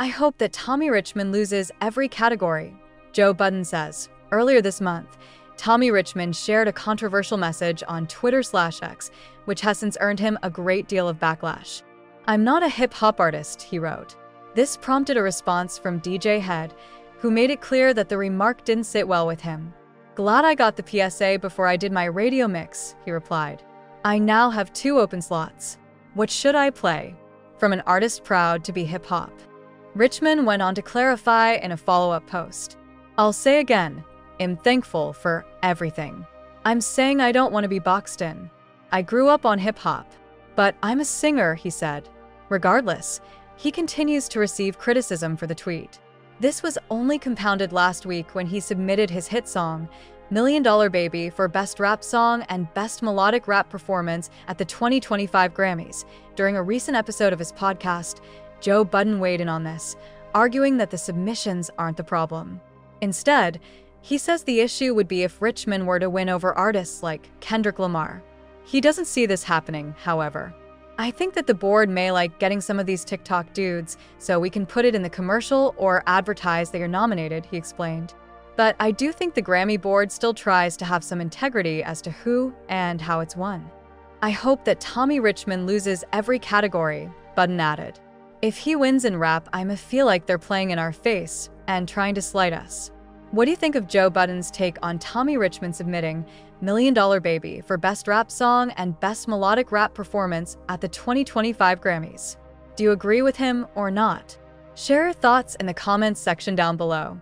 I hope that Tommy Richman loses every category, Joe Budden says. Earlier this month, Tommy Richman shared a controversial message on Twitter/X, which has since earned him a great deal of backlash. "I'm not a hip-hop artist," he wrote. This prompted a response from DJ Head, who made it clear that the remark didn't sit well with him. "Glad I got the PSA before I did my radio mix," he replied. "I now have 2 open slots. What should I play?" From an artist proud to be hip-hop. Richman went on to clarify in a follow-up post. "I'll say again, I'm thankful for everything. I'm saying I don't want to be boxed in. I grew up on hip-hop, but I'm a singer," he said. Regardless, he continues to receive criticism for the tweet. This was only compounded last week when he submitted his hit song, Million Dollar Baby, for Best Rap Song and Best Melodic Rap Performance at the 2025 Grammys. During a recent episode of his podcast, Joe Budden weighed in on this, arguing that the submissions aren't the problem. Instead, he says the issue would be if Richman were to win over artists like Kendrick Lamar. He doesn't see this happening, however. "I think that the board may like getting some of these TikTok dudes, so we can put it in the commercial or advertise they are nominated," he explained. "But I do think the Grammy board still tries to have some integrity as to who and how it's won." "I hope that Tommy Richman loses every category," Budden added. "If he wins in rap, I'ma feel like they're playing in our face and trying to slight us." What do you think of Joe Budden's take on Tommy Richman submitting Million Dollar Baby for Best Rap Song and Best Melodic Rap Performance at the 2025 Grammys? Do you agree with him or not? Share your thoughts in the comments section down below.